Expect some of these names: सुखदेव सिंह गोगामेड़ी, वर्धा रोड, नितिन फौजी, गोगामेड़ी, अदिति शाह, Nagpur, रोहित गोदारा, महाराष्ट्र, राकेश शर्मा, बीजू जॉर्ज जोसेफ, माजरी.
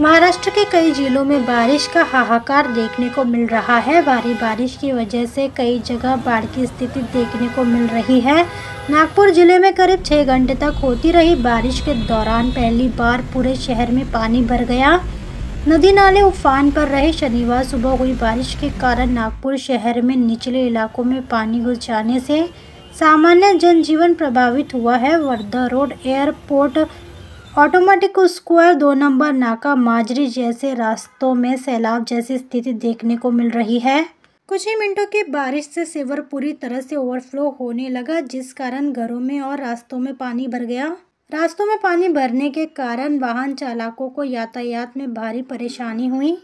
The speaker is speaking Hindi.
महाराष्ट्र के कई जिलों में बारिश का हाहाकार देखने को मिल रहा है। भारी बारिश की वजह से कई जगह बाढ़ की स्थिति देखने को मिल रही है। नागपुर जिले में करीब 6 घंटे तक होती रही बारिश के दौरान पहली बार पूरे शहर में पानी भर गया। नदी नाले उफान पर रहे। शनिवार सुबह हुई बारिश के कारण नागपुर शहर में निचले इलाकों में पानी घुस जाने से सामान्य जनजीवन प्रभावित हुआ है। वर्धा रोड, airport, automatic square, 2 number नाका, माजरी जैसे रास्तों में सैलाब जैसी स्थिति देखने को मिल रही है। कुछ ही मिनटों की बारिश से सीवर पूरी तरह से ओवरफ्लो होने लगा, जिस कारण घरों में और रास्तों में पानी भर गया। रास्तों में पानी भरने के कारण वाहन चालकों को यातायात में भारी परेशानी हुई।